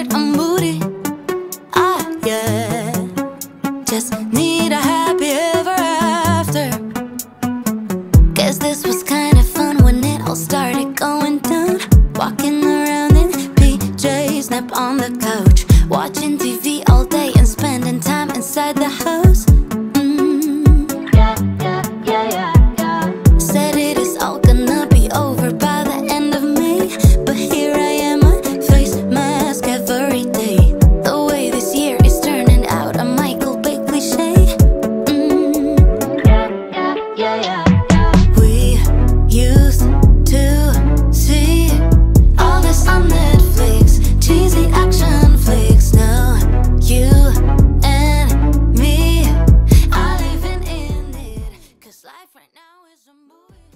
it, I'm moody. Ah, yeah. Just need a happy ever after. Guess this was kinda fun when it all started going down. Walking around in PJs, nap on the couch.